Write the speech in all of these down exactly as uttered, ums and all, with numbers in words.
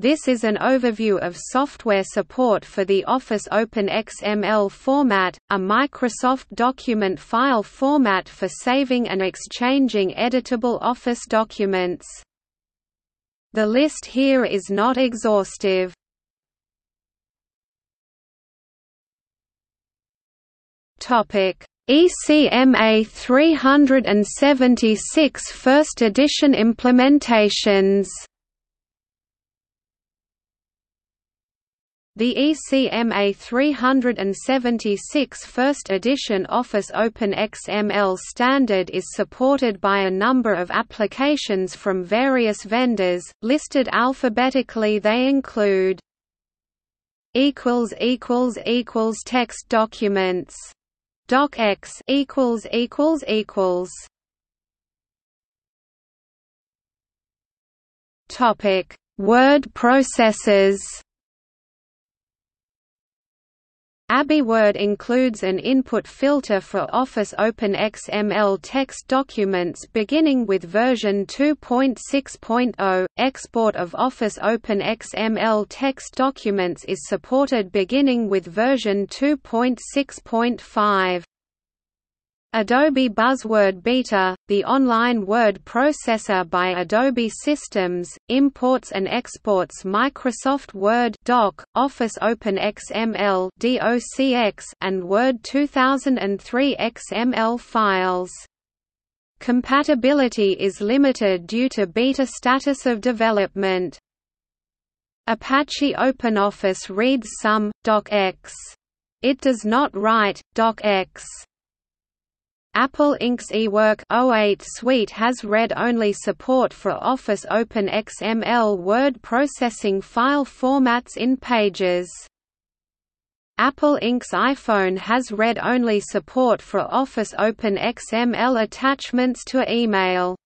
This is an overview of software support for the Office OpenXML format, a Microsoft document file format for saving and exchanging editable Office documents. The list here is not exhaustive. E C M A three seventy-six First Edition implementations. The E C M A three seventy-six First Edition Office OpenXML standard is supported by a number of applications from various vendors, listed alphabetically. They include text documents. docx equals equals equals topic word processors. AbbyWord includes an input filter for Office OpenXML text documents beginning with version two point six point zero. Export of Office OpenXML text documents is supported beginning with version two point six point five. Adobe Buzzword Beta, the online word processor by Adobe Systems, imports and exports Microsoft Word Doc, Office OpenXML (D O C X), and Word two thousand three X M L files. Compatibility is limited due to beta status of development. Apache OpenOffice reads some .docx. It does not write .docx. Apple Incorporated's eWork oh eight suite has read only support for Office OpenXML word processing file formats in Pages. Apple Incorporated's iPhone has read only support for Office OpenXML attachments to email.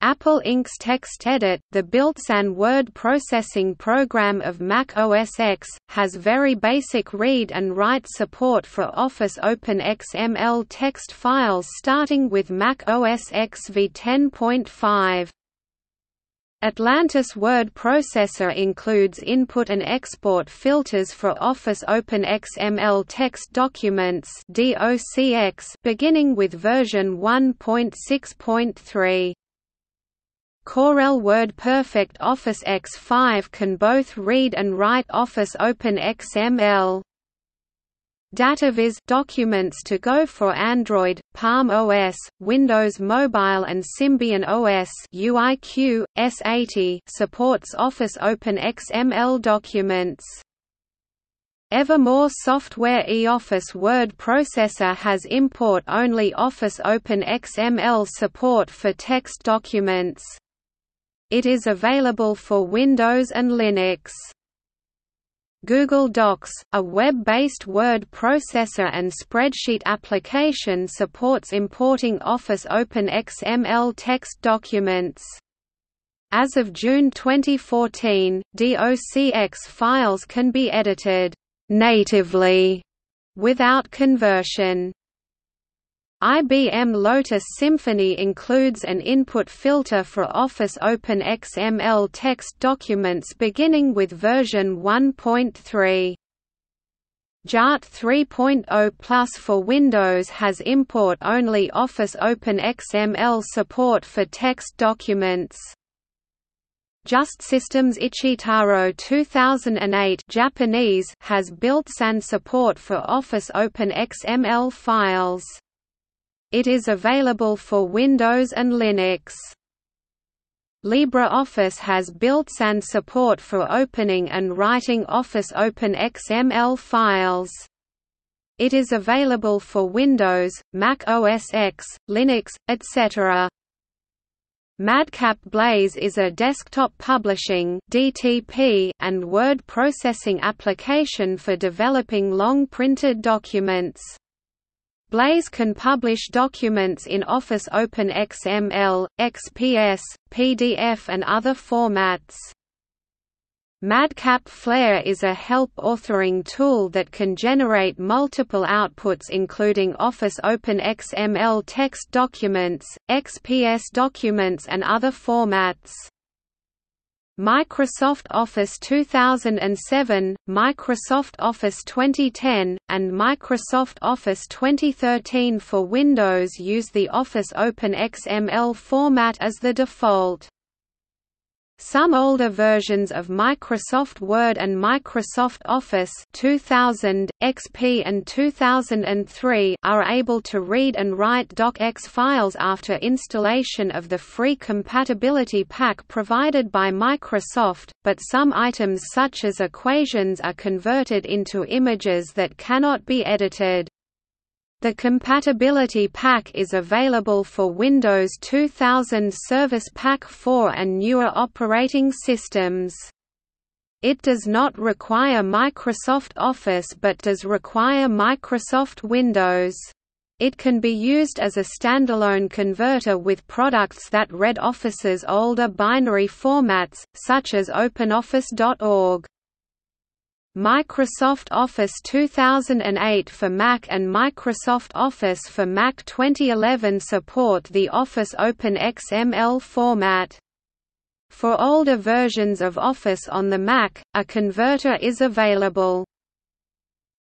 Apple Incorporated's TextEdit, the built-in word processing program of Mac O S X, has very basic read and write support for Office OpenXML text files starting with Mac O S X v ten point five. Atlantis Word Processor includes input and export filters for Office OpenXML text documents (D O C X) beginning with version one point six point three. Corel WordPerfect Office X five can both read and write Office OpenXML. Dataviz documents to go for Android, Palm O S, Windows Mobile and Symbian O S U I Q, S eighty supports Office OpenXML documents. Evermore Software eOffice Word Processor has import-only Office OpenXML support for text documents. It is available for Windows and Linux. Google Docs, a web-based word processor and spreadsheet application, supports importing Office OpenXML text documents. As of June twenty fourteen, D O C X files can be edited natively without conversion. I B M Lotus Symphony includes an input filter for Office OpenXML text documents beginning with version one point three. Jart three point zero plus for Windows has import-only Office OpenXML support for text documents. JustSystems Ichitaro two thousand eight Japanese has built-in support for Office OpenXML files. It is available for Windows and Linux. LibreOffice has built-in support for opening and writing Office OpenXML files. It is available for Windows, Mac O S X, Linux, et cetera. Madcap Blaze is a desktop publishing D T P and word processing application for developing long-printed documents. Blaze can publish documents in Office OpenXML, X P S, P D F and other formats. Madcap Flare is a help authoring tool that can generate multiple outputs including Office OpenXML text documents, X P S documents and other formats. Microsoft Office two thousand seven, Microsoft Office twenty ten, and Microsoft Office twenty thirteen for Windows use the Office OpenXML format as the default. Some older versions of Microsoft Word and Microsoft Office two thousand, X P and two thousand three are able to read and write docx files after installation of the free compatibility pack provided by Microsoft, but some items such as equations are converted into images that cannot be edited. The compatibility pack is available for Windows two thousand Service Pack four and newer operating systems. It does not require Microsoft Office but does require Microsoft Windows. It can be used as a standalone converter with products that read Office's older binary formats, such as Open Office dot org. Microsoft Office two thousand eight for Mac and Microsoft Office for Mac twenty eleven support the Office OpenXML format. For older versions of Office on the Mac, a converter is available.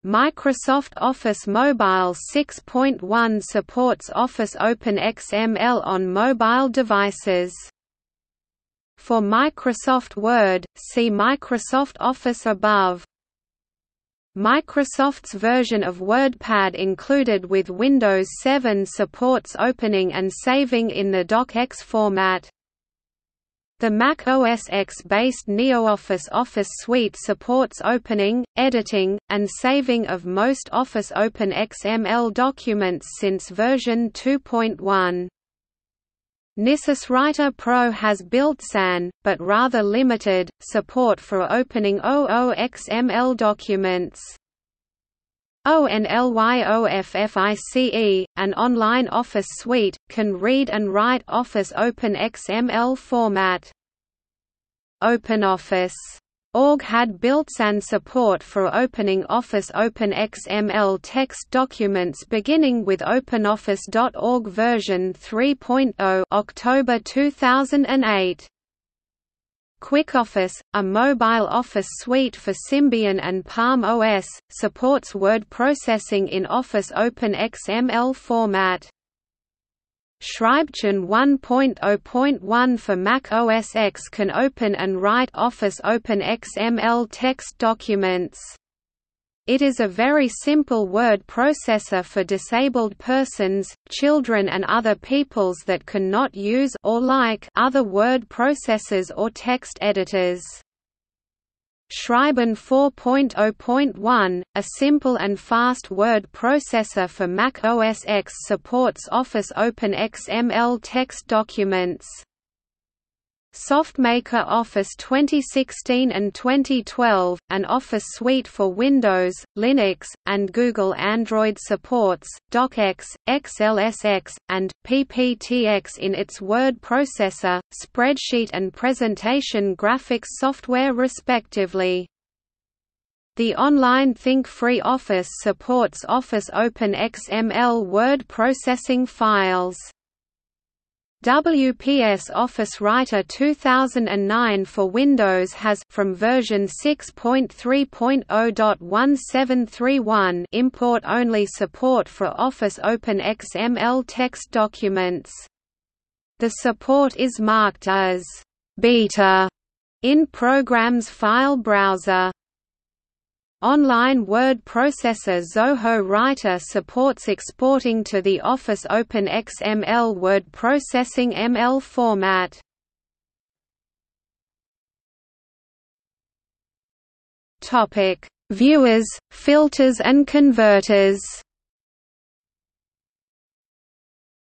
Microsoft Office Mobile six point one supports Office OpenXML on mobile devices. For Microsoft Word, see Microsoft Office above. Microsoft's version of WordPad included with Windows seven supports opening and saving in the docx format. The Mac O S X-based NeoOffice Office Suite supports opening, editing, and saving of most Office OpenXML documents since version two point one. Nisus Writer Pro has built-in, but rather limited, support for opening double O X M L documents. ONLYOFFICE, an online Office suite, can read and write Office OpenXML format. OpenOffice dot org had built-in support for opening Office OpenXML text documents beginning with OpenOffice dot org version three point zero October two thousand eight. QuickOffice, a mobile Office suite for Symbian and Palm O S, supports word processing in Office OpenXML format. Schreibtisch one point zero point one for Mac O S X can open and write Office OpenXML text documents. It is a very simple word processor for disabled persons, children and other peoples that cannot use or like other word processors or text editors. Schreiben four point zero point one, a simple and fast word processor for Mac O S X, supports Office OpenXML text documents. SoftMaker Office twenty sixteen and twenty twelve, an Office suite for Windows, Linux, and Google Android supports docx, X L S X, and P P T X in its word processor, spreadsheet and presentation graphics software respectively. The online ThinkFree Office supports Office OpenXML word processing files. W P S Office Writer two thousand nine for Windows has, from version six point three point zero point one seven three one, import-only support for Office OpenXML text documents. The support is marked as beta in Program's file browser. Online word processor Zoho Writer supports exporting to the Office OpenXML word processing M L format. Topic: Viewers, filters and converters.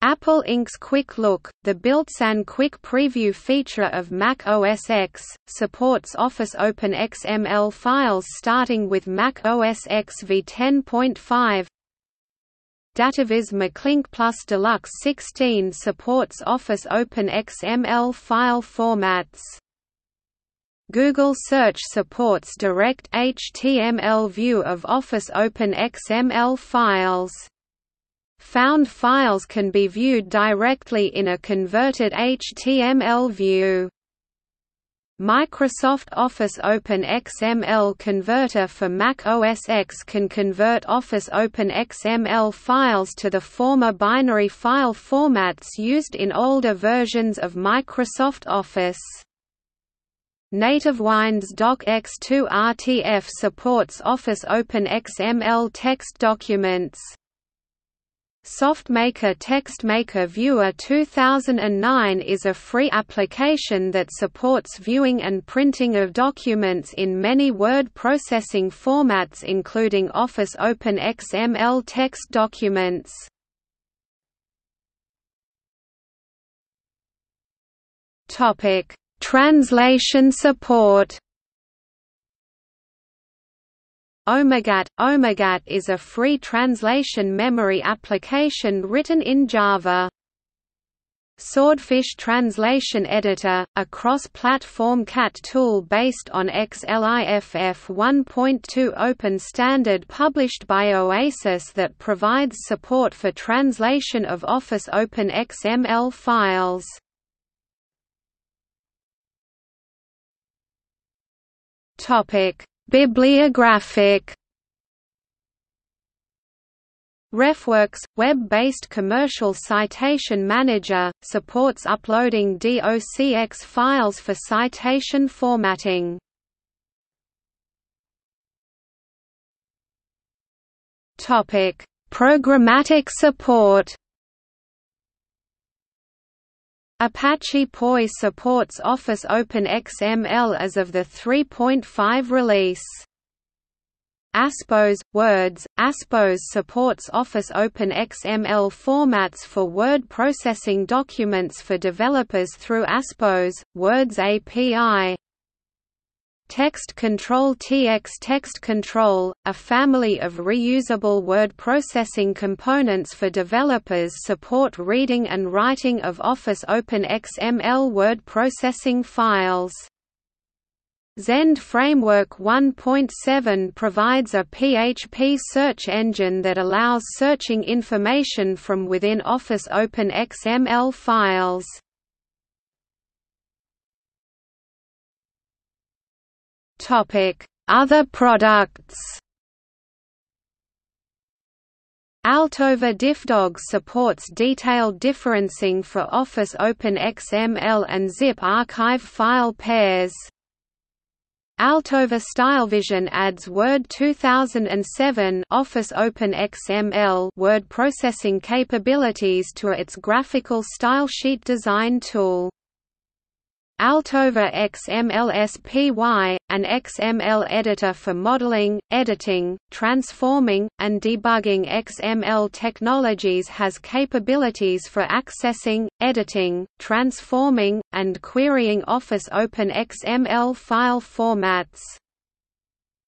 Apple Incorporated's Quick Look, the built-in Quick Preview feature of Mac O S X, supports Office OpenXML files starting with Mac O S X v ten point five. Dataviz MacLink Plus Deluxe sixteen supports Office OpenXML file formats. Google Search supports direct H T M L view of Office OpenXML files. Found files can be viewed directly in a converted H T M L view. Microsoft Office OpenXML Converter for Mac O S X can convert Office OpenXML files to the former binary file formats used in older versions of Microsoft Office. NativeWind's DocX two R T F supports Office OpenXML text documents. SoftMaker TextMaker Viewer two thousand nine is a free application that supports viewing and printing of documents in many word processing formats including Office OpenXML text documents. Topic: Translation support. OmegaT – OmegaT is a free translation memory application written in Java. Swordfish Translation Editor – a cross-platform C A T tool based on X L I F F one point two open standard published by Oasis that provides support for translation of Office OpenXML files. Bibliographic. RefWorks – web-based commercial citation manager, supports uploading D O C X files for citation formatting. Programmatic support. Apache P O I supports Office OpenXML as of the three point five release. Aspose Words – Aspose supports Office OpenXML formats for word processing documents for developers through Aspose Words A P I. Text Control T X Text Control, a family of reusable word processing components for developers, support reading and writing of Office OpenXML word processing files. Zend Framework one point seven provides a P H P search engine that allows searching information from within Office OpenXML files. Other products. Altova DiffDog supports detailed differencing for Office OpenXML and zip archive file pairs. Altova StyleVision adds Word two thousand seven Office OpenXML word processing capabilities to its graphical stylesheet design tool. Altova XMLSpy, an X M L editor for modeling, editing, transforming, and debugging X M L technologies, has capabilities for accessing, editing, transforming, and querying Office OpenXML file formats.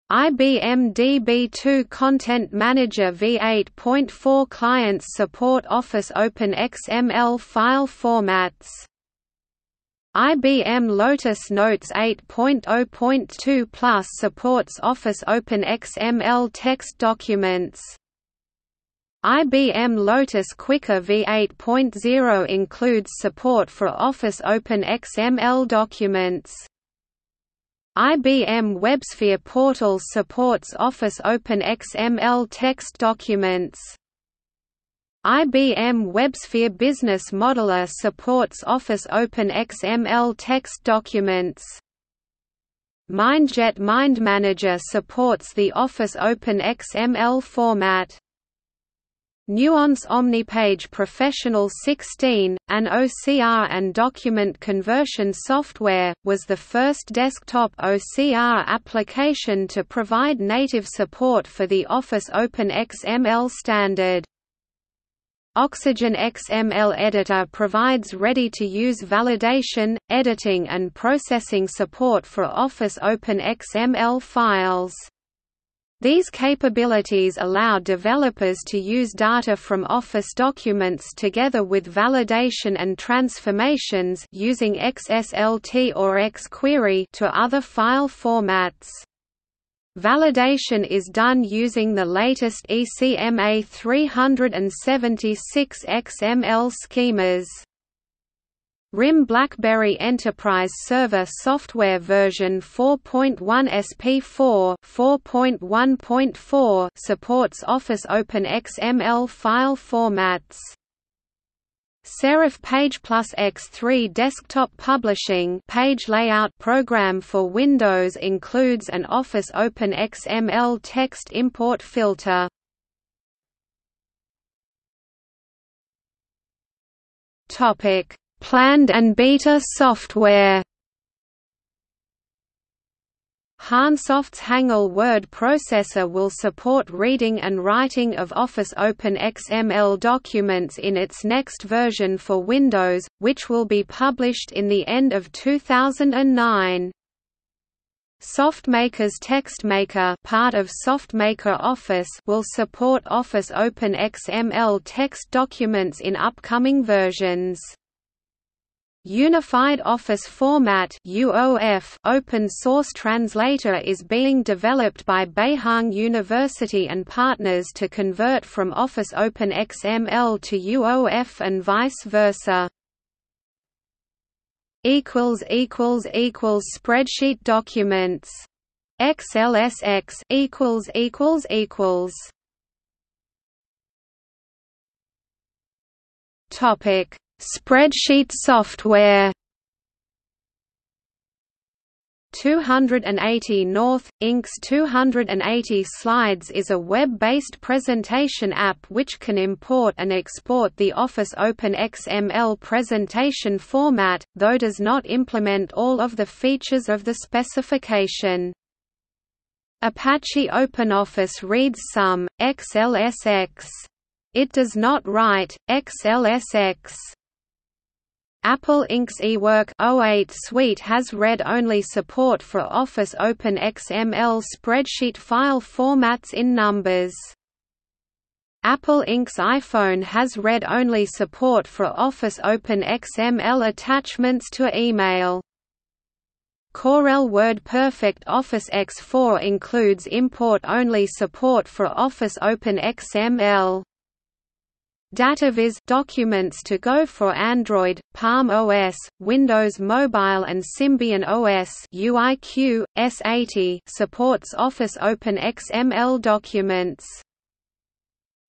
I B M D B two Content Manager V eight point four clients support Office OpenXML file formats. I B M Lotus Notes eight point oh point two Plus supports Office OpenXML text documents. I B M Lotus Quickr V eight point oh includes support for Office OpenXML documents. I B M WebSphere Portal supports Office OpenXML text documents. I B M WebSphere Business Modeler supports Office OpenXML text documents. Mindjet MindManager supports the Office OpenXML format. Nuance OmniPage Professional sixteen, an O C R and document conversion software, was the first desktop O C R application to provide native support for the Office OpenXML standard. Oxygen X M L Editor provides ready-to-use validation, editing and processing support for Office OpenXML files. These capabilities allow developers to use data from Office documents together with validation and transformations using X S L T or X query to other file formats. Validation is done using the latest E C M A three seventy-six X M L schemas. R I M BlackBerry Enterprise Server Software version four point one S P four four point one point four supports Office Open X M L file formats. Serif Page Plus X three Desktop Publishing page layout program for Windows includes an Office Open X M L text import filter. Topic: Planned and beta software. Hansoft's Hangul word processor will support reading and writing of Office Open X M L documents in its next version for Windows, which will be published in the end of two thousand nine. SoftMaker's TextMaker, part of SoftMaker Office, will support Office Open X M L text documents in upcoming versions. Unified Office Format (U O F) open-source translator is being developed by Beihang University and partners to convert from Office Open X M L to U O F and vice versa. Spreadsheet documents. X L S X. Topic: Spreadsheet software. two eighty North, Incorporated's two eighty Slides is a web-based presentation app which can import and export the Office Open X M L presentation format, though does not implement all of the features of the specification. Apache OpenOffice reads some, X L S X. It does not write, X L S X. Apple Incorporated's eWork oh eight suite has read only support for Office Open X M L spreadsheet file formats in numbers. Apple Incorporated's iPhone has read only support for Office Open X M L attachments to email. Corel WordPerfect Office X four includes import-only support for Office Open X M L. Dataviz documents to go for Android, Palm O S, Windows Mobile and Symbian O S U I Q, S eighty supports Office Open X M L documents.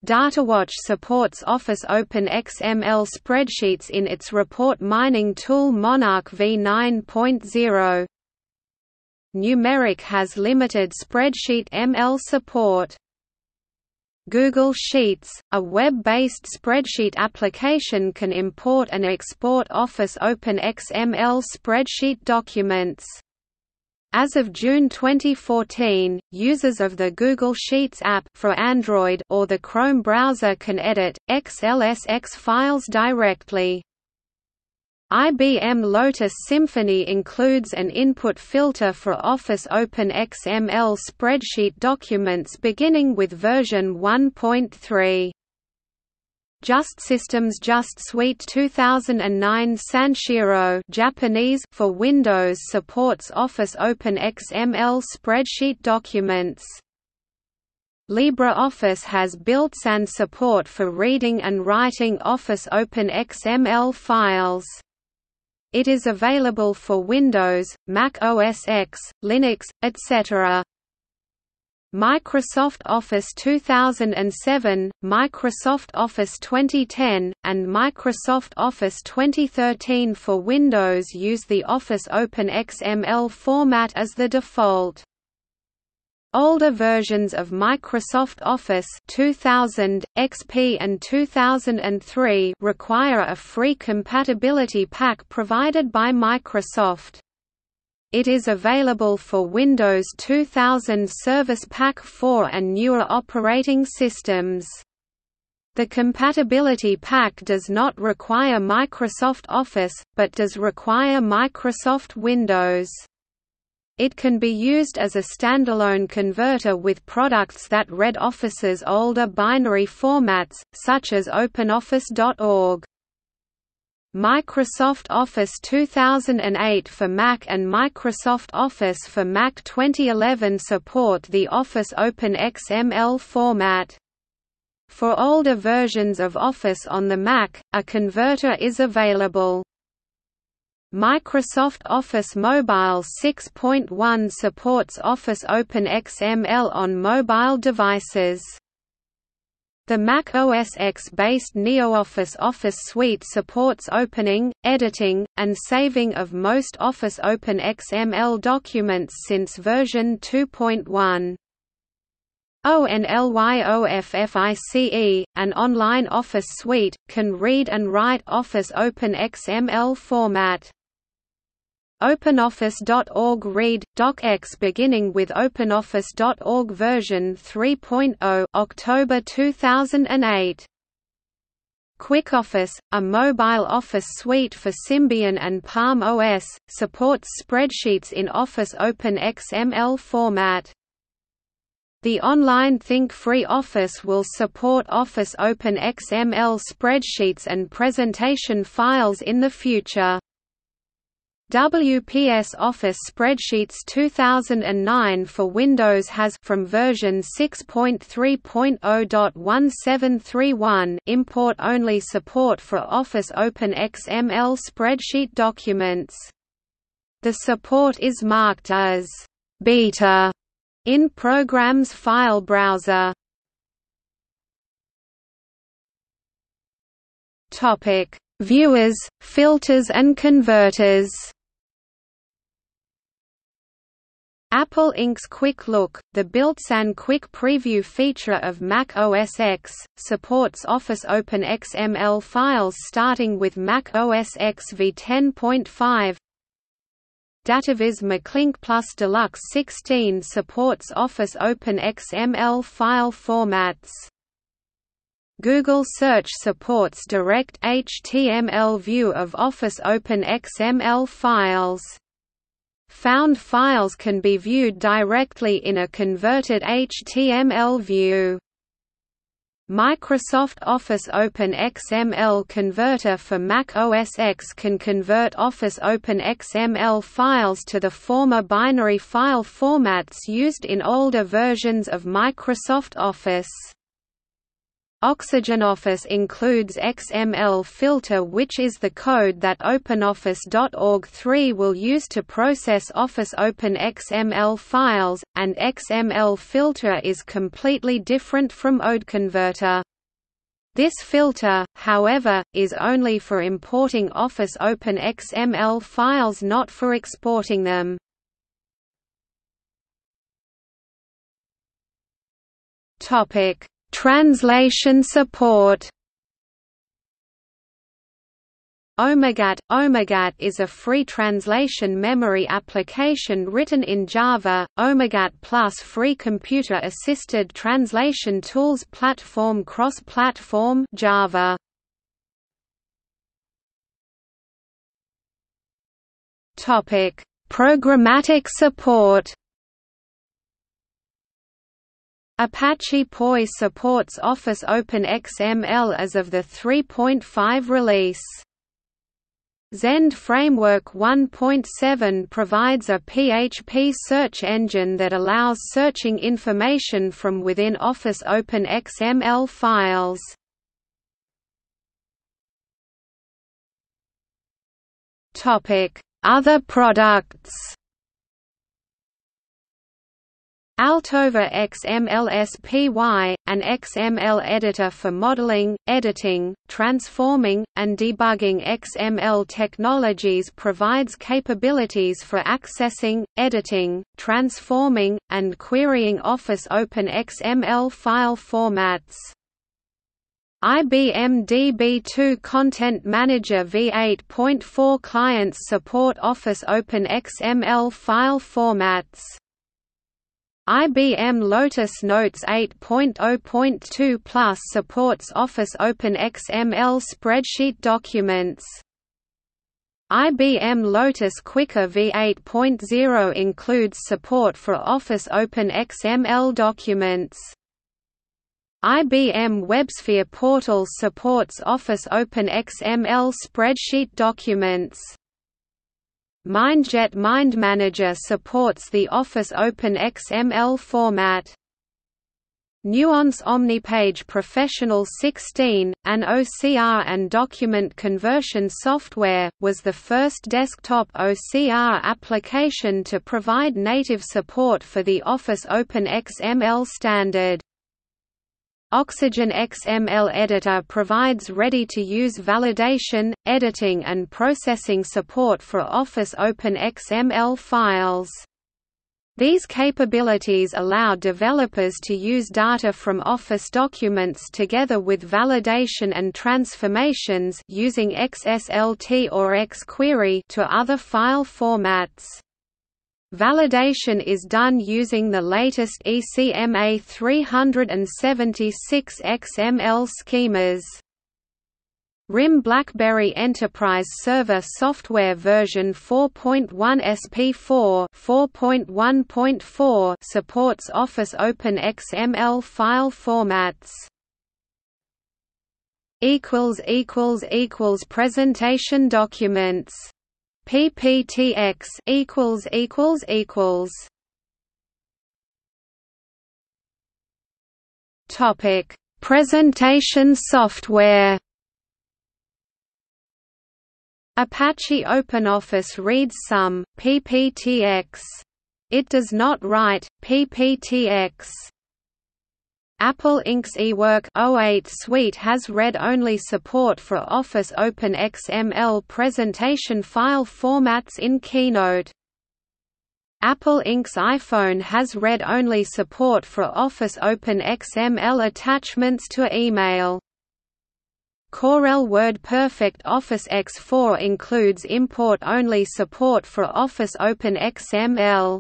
Datawatch supports Office Open X M L spreadsheets in its report mining tool Monarch v nine point zero. Numeric has limited spreadsheet M L support. Google Sheets, a web-based spreadsheet application, can import and export Office Open X M L spreadsheet documents. As of June twenty fourteen, users of the Google Sheets app for Android or the Chrome browser can edit X L S X files directly. I B M Lotus Symphony includes an input filter for Office Open X M L spreadsheet documents beginning with version one point three. Just Systems Just Suite two thousand nine Sanshiro Japanese for Windows supports Office Open X M L spreadsheet documents. LibreOffice has built-in support for reading and writing Office Open X M L files. It is available for Windows, Mac O S X, Linux, et cetera. Microsoft Office two thousand seven, Microsoft Office twenty ten, and Microsoft Office twenty thirteen for Windows use the Office Open X M L format as the default. Older versions of Microsoft Office two thousand, X P and two thousand three require a free compatibility pack provided by Microsoft. It is available for Windows two thousand Service Pack four and newer operating systems. The compatibility pack does not require Microsoft Office, but does require Microsoft Windows. It can be used as a standalone converter with products that read Office's older binary formats, such as OpenOffice dot org. Microsoft Office two thousand eight for Mac and Microsoft Office for Mac twenty eleven support the Office Open X M L format. For older versions of Office on the Mac, a converter is available. Microsoft Office Mobile six point one supports Office OpenXML on mobile devices. The Mac O S X-based NeoOffice Office Suite supports opening, editing, and saving of most Office OpenXML documents since version two point one. ONLYOFFICE, an online Office suite, can read and write Office OpenXML format. OpenOffice dot org read docx beginning with OpenOffice dot org version three point oh October two thousand eight. QuickOffice, a mobile Office suite for Symbian and Palm O S, supports spreadsheets in Office OpenXML format. The online ThinkFree Office will support Office OpenXML spreadsheets and presentation files in the future. W P S Office Spreadsheets two thousand nine for Windows has, from version six point three point oh point seventeen thirty-one, import-only support for Office OpenXML spreadsheet documents. The support is marked as beta in Program's file browser. Topic: Viewers, filters, and converters. Apple Incorporated's Quick Look, the built-in Quick Preview feature of Mac O S X, supports Office OpenXML files starting with Mac O S X v ten point five. Dataviz MacLink Plus Deluxe sixteen supports Office OpenXML file formats. Google Search supports direct H T M L view of Office OpenXML files. Found files can be viewed directly in a converted H T M L view. Microsoft Office OpenXML Converter for Mac O S X can convert Office OpenXML files to the former binary file formats used in older versions of Microsoft Office. Oxygen Office includes X M L filter, which is the code that OpenOffice dot org three will use to process Office OpenXML files, and X M L filter is completely different from OpenConverter. This filter, however, is only for importing Office OpenXML files, not for exporting them. Topic: Translation support. OmegaT – OmegaT is a free translation memory application written in Java. OmegaT Plus free computer-assisted translation tools platform cross-platform Java. Topic: Programmatic support. Apache P O I supports Office OpenXML as of the three point five release. Zend Framework one point seven provides a P H P search engine that allows searching information from within Office OpenXML files. Other products: Altova XMLSpy, an X M L editor for modeling, editing, transforming, and debugging X M L technologies, provides capabilities for accessing, editing, transforming, and querying Office OpenXML file formats. I B M D B two Content Manager v eight point four clients support Office OpenXML file formats. I B M Lotus Notes eight point oh point two Plus supports Office OpenXML spreadsheet documents. I B M Lotus Quickr v eight point oh includes support for Office OpenXML documents. I B M WebSphere Portal supports Office OpenXML spreadsheet documents. Mindjet MindManager supports the Office OpenXML format. Nuance OmniPage Professional sixteen, an O C R and document conversion software, was the first desktop O C R application to provide native support for the Office OpenXML standard. Oxygen X M L Editor provides ready-to-use validation, editing and processing support for Office OpenXML files. These capabilities allow developers to use data from Office documents together with validation and transformations using X S L T or X query to other file formats. Validation is done using the latest E C M A three seventy-six X M L schemas. R I M BlackBerry Enterprise Server Software version four point one S P four four point one point four supports Office OpenXML file formats. Equals equals equals presentation documents. P P T X equals equals equals. Topic: Presentation software. Apache OpenOffice reads some, P P T X. It does not write, P P T X. Apple Incorporated's eWork oh eight suite has read only support for Office OpenXML presentation file formats in Keynote. Apple Incorporated's iPhone has read only support for Office OpenXML attachments to email. Corel WordPerfect Office X four includes import-only support for Office OpenXML.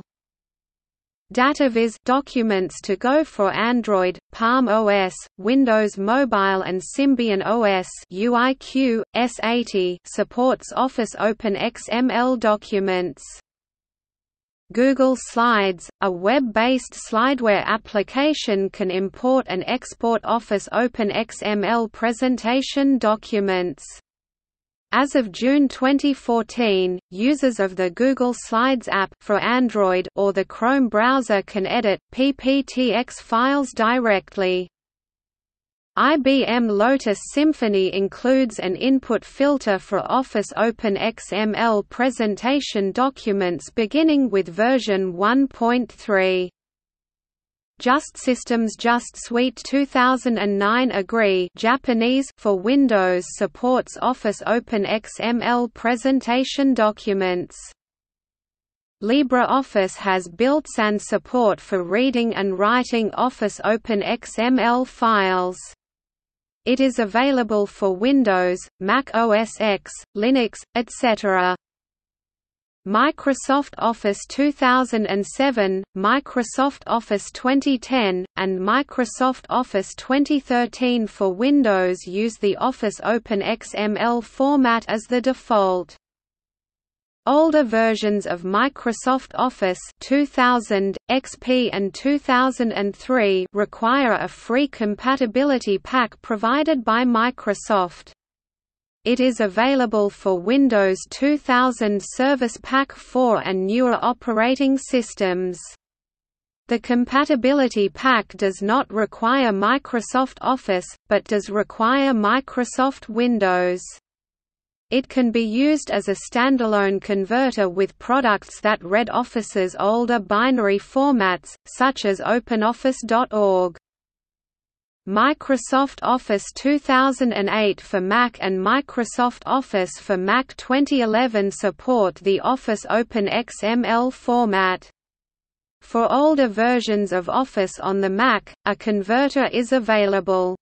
Dataviz documents to go for Android, Palm O S, Windows Mobile and Symbian O S U I Q, S eighty supports Office OpenXML documents. Google Slides, a web-based slideware application, can import and export Office OpenXML presentation documents. As of June twenty fourteen, users of the Google Slides app for Android or the Chrome browser can edit P P T X files directly. I B M Lotus Symphony includes an input filter for Office OpenXML presentation documents beginning with version one point three. Just Systems Just Suite two thousand nine Agree Japanese for Windows supports Office OpenXML presentation documents. LibreOffice has built-in support for reading and writing Office OpenXML files. It is available for Windows, Mac O S X, Linux, et cetera. Microsoft Office two thousand seven, Microsoft Office twenty ten, and Microsoft Office twenty thirteen for Windows use the Office OpenXML format as the default. Older versions of Microsoft Office two thousand, X P and two thousand three require a free compatibility pack provided by Microsoft. It is available for Windows two thousand Service Pack four and newer operating systems. The compatibility pack does not require Microsoft Office, but does require Microsoft Windows. It can be used as a standalone converter with products that read Office's older binary formats, such as Open Office dot org. Microsoft Office two thousand eight for Mac and Microsoft Office for Mac twenty eleven support the Office OpenXML format. For older versions of Office on the Mac, a converter is available.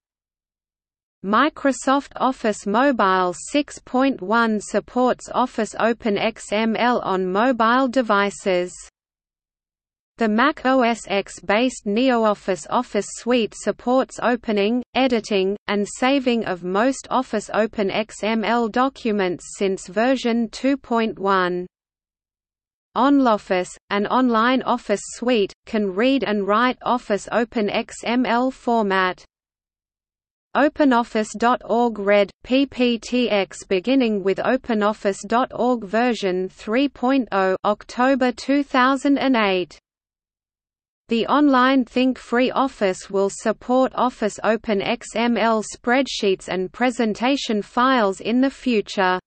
Microsoft Office Mobile six point one supports Office OpenXML on mobile devices. The Mac O S X-based NeoOffice Office Suite supports opening, editing, and saving of most Office OpenXML documents since version two point one. ONLYOFFICE, an online Office suite, can read and write Office OpenXML format. OpenOffice dot org read P P T X beginning with OpenOffice dot org version three point oh October two thousand eight. The online ThinkFree Office will support Office Open X M L spreadsheets and presentation files in the future.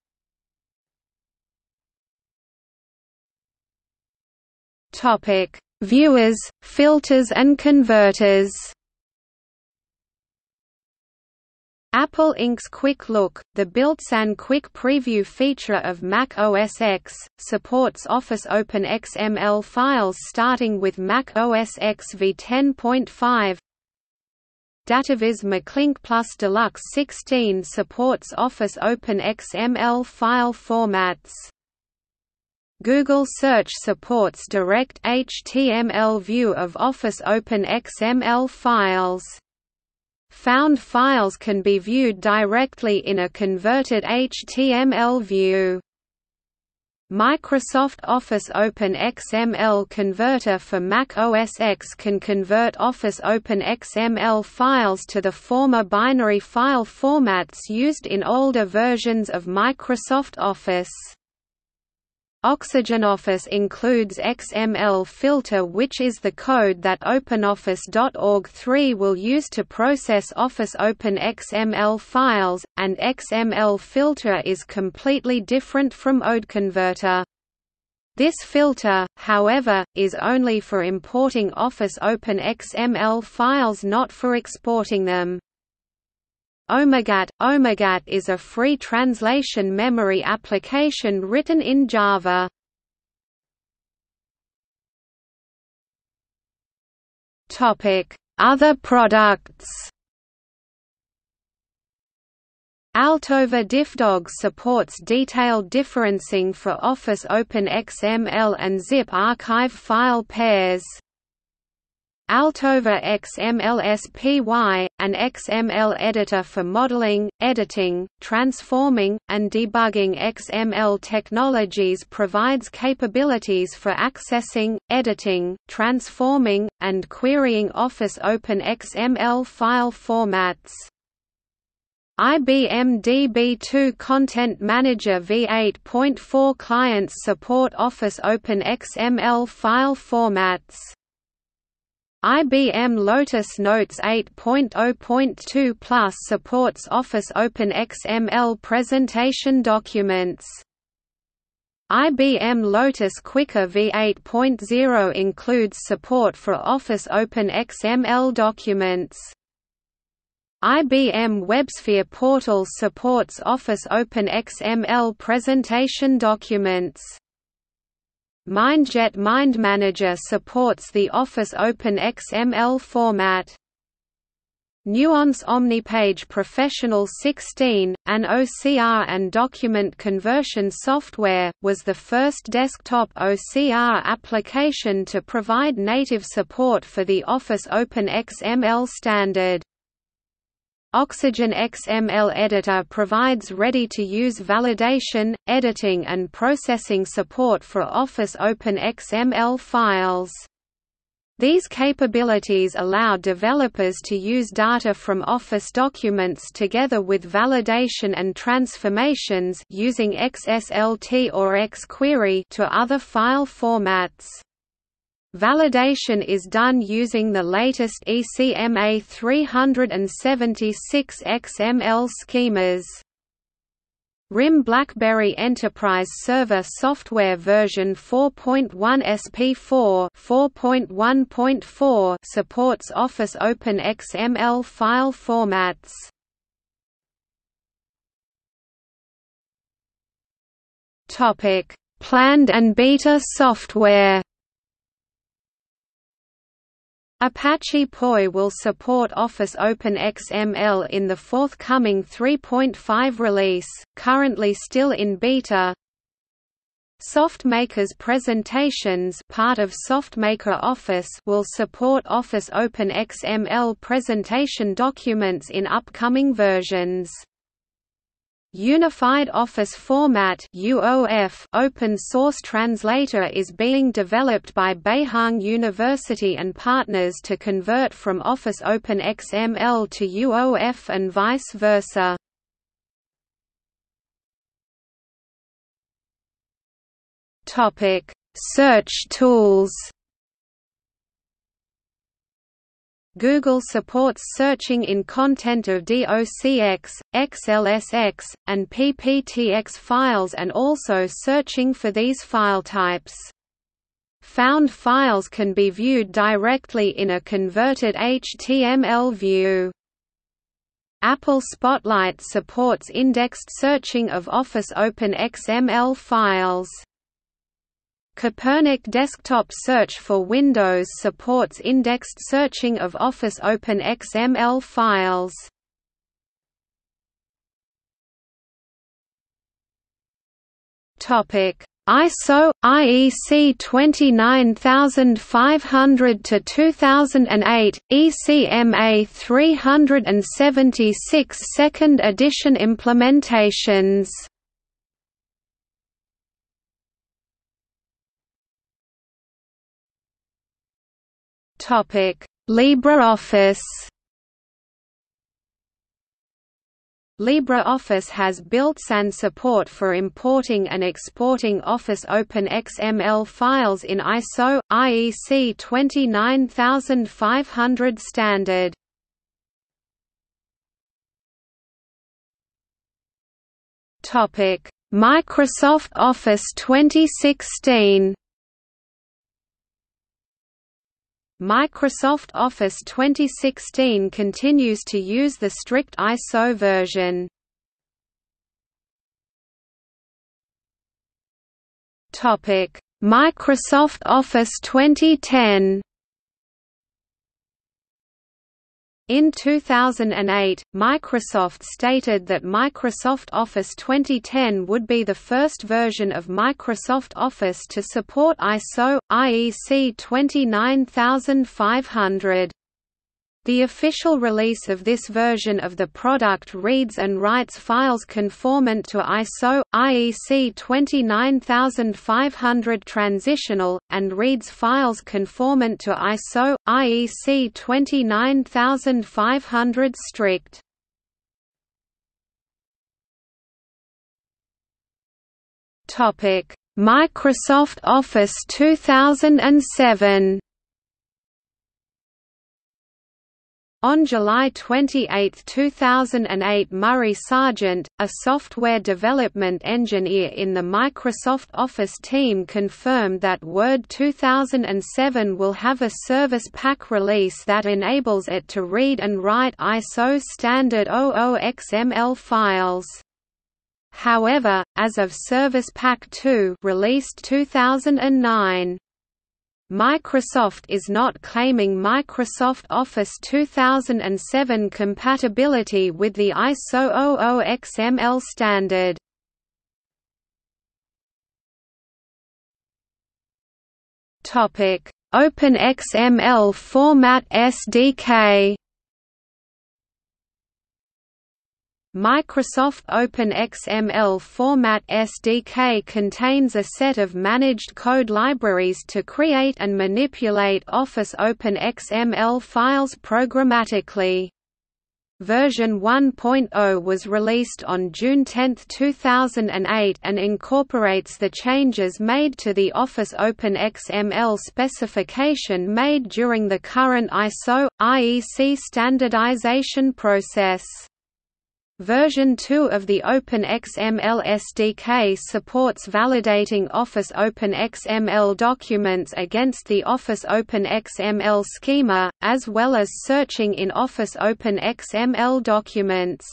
Topic: Viewers, filters and converters. Apple Incorporated's Quick Look, the built-in Quick Preview feature of Mac O S X, supports Office Open X M L files starting with Mac O S X v ten point five. Dataviz MacLink Plus Deluxe sixteen supports Office Open X M L file formats. Google Search supports direct H T M L view of Office Open X M L files. Found files can be viewed directly in a converted H T M L view. Microsoft Office Open X M L Converter for Mac O S X can convert Office Open X M L files to the former binary file formats used in older versions of Microsoft Office. Oxygen Office includes X M L filter, which is the code that OpenOffice dot org three will use to process Office Open X M L files, and X M L filter is completely different from ODeConverter. This filter, however, is only for importing Office Open X M L files, not for exporting them. OmegaT – OmegaT is a free translation memory application written in Java. Other products: Altova DiffDog supports detailed differencing for Office Open X M L and zip archive file pairs. Altova XMLSpy, an X M L editor for modeling, editing, transforming, and debugging X M L technologies, provides capabilities for accessing, editing, transforming, and querying Office Open X M L file formats. I B M D B two Content Manager v eight point four clients support Office Open X M L file formats. I B M Lotus Notes eight point oh point two Plus supports Office Open X M L presentation documents. I B M Lotus Quickr v eight point oh includes support for Office Open X M L documents. I B M WebSphere Portal supports Office Open X M L presentation documents. Mindjet MindManager supports the Office Open X M L format. Nuance OmniPage Professional sixteen, an O C R and document conversion software, was the first desktop O C R application to provide native support for the Office Open X M L standard. Oxygen X M L Editor provides ready-to-use validation, editing and processing support for Office Open X M L files. These capabilities allow developers to use data from Office documents together with validation and transformations using X S L T or XQuery to other file formats. Validation is done using the latest E C M A three seventy-six X M L schemas. R I M BlackBerry Enterprise Server Software version four point one S P four four point one point four supports Office Open X M L file formats. Topic: Planned and beta software. Apache P O I will support Office Open X M L in the forthcoming three point five release, currently still in beta. SoftMaker's presentations, part of SoftMaker Office, will support Office Open X M L presentation documents in upcoming versions. Unified Office Format (U O F) open source translator is being developed by Beihang University and partners to convert from Office Open X M L to U O F and vice versa. Topic: Search tools. Google supports searching in content of D O C X, X L S X, and P P T X files and also searching for these file types. Found files can be viewed directly in a converted H T M L view. Apple Spotlight supports indexed searching of Office OpenXML files. Copernic Desktop Search for Windows supports indexed searching of Office OpenXML files. I S O, I E C twenty-nine thousand five hundred to two thousand eight, E C M A three seventy-six second edition implementations. LibreOffice. LibreOffice has built-in support for importing and exporting Office OpenXML files in I S O, I E C twenty-nine thousand five hundred standard. Microsoft Office twenty sixteen. Microsoft Office twenty sixteen continues to use the strict I S O version. Topic: Microsoft Office twenty ten. In two thousand eight, Microsoft stated that Microsoft Office twenty ten would be the first version of Microsoft Office to support I S O, I E C twenty-nine thousand five hundred. The official release of this version of the product reads and writes files conformant to I S O, I E C twenty-nine thousand five hundred transitional, and reads files conformant to I S O, I E C twenty-nine thousand five hundred strict. Microsoft Office two thousand seven. On July twenty-eighth two thousand eight, Murray Sargent, a software development engineer in the Microsoft Office team, confirmed that Word two thousand seven will have a service pack release that enables it to read and write I S O standard double O X M L files. However, as of Service Pack two, released two thousand nine, Microsoft is not claiming Microsoft Office two thousand seven compatibility with the I S O double O X M L standard. Topic: OpenXML Format S D K. Microsoft OpenXML Format S D K contains a set of managed code libraries to create and manipulate Office OpenXML files programmatically. Version one point oh was released on June tenth two thousand eight and incorporates the changes made to the Office OpenXML specification made during the current I S O, I E C standardization process. Version two of the OpenXML S D K supports validating Office OpenXML documents against the Office OpenXML schema, as well as searching in Office OpenXML documents.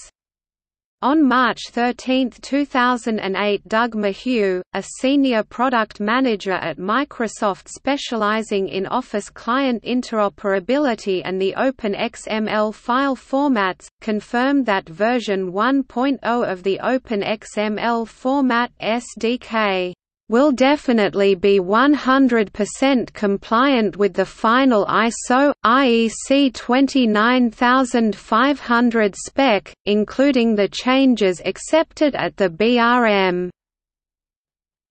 On March thirteenth two thousand eight, Doug Mahue, a senior product manager at Microsoft specializing in Office client interoperability and the OpenXML file formats, confirmed that version one point oh of the OpenXML Format S D K will definitely be one hundred percent compliant with the final I S O, I E C twenty-nine thousand five hundred spec, including the changes accepted at the B R M.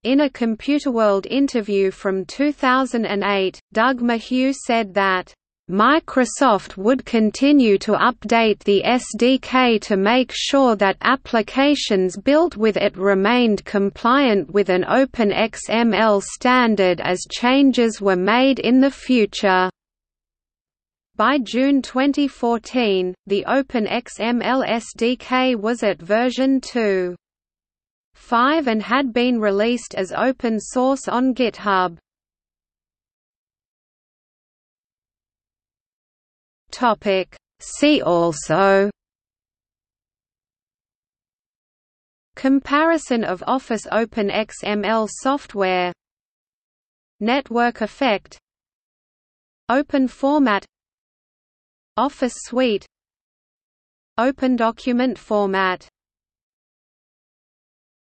In a Computerworld interview from two thousand eight, Doug Mahue said that Microsoft would continue to update the S D K to make sure that applications built with it remained compliant with an OpenXML standard as changes were made in the future. By June twenty fourteen, the OpenXML S D K was at version two point five and had been released as open source on GitHub. See also: Comparison of Office OpenXML software, Network effect, Open format, Office suite, Open document format.